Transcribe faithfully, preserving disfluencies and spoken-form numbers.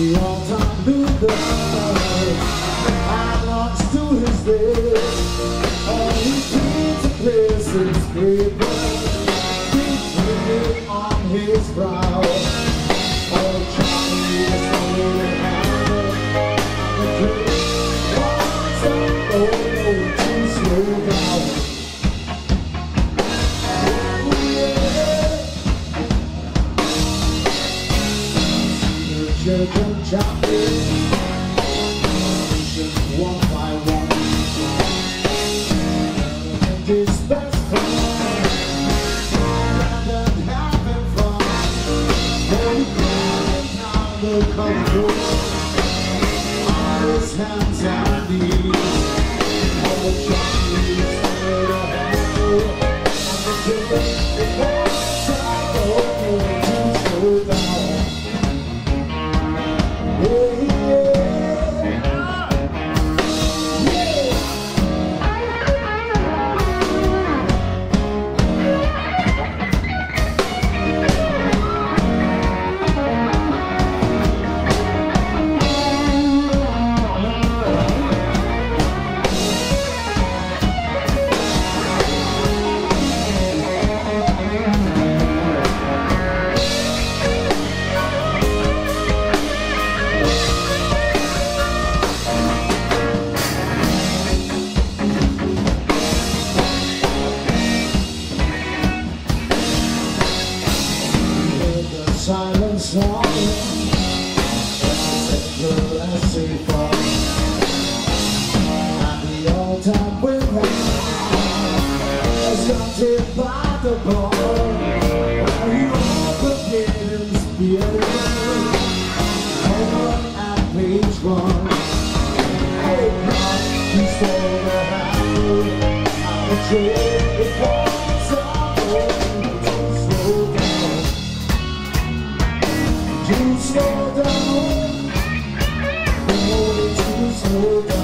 the old time leader. I launch to his days. All these kids are places paper. He's on his brow. Oh, Charlie is a little hammer. The place wants an old to slow down. Children jumping, one by one. And his best friend, rather having fun. They climb down the comfort, on his hands and knees. Oh, Charlie's a little handle, and the children, they won't stop to slow down. Silent song, that's a girl I see from. And the all-time winner is hunted by the ball. While you open his beer, over at page one. Hey, God, he stole the handle. I'm a trade it was a hole. Slow down. Too slow down, oh, too slow down.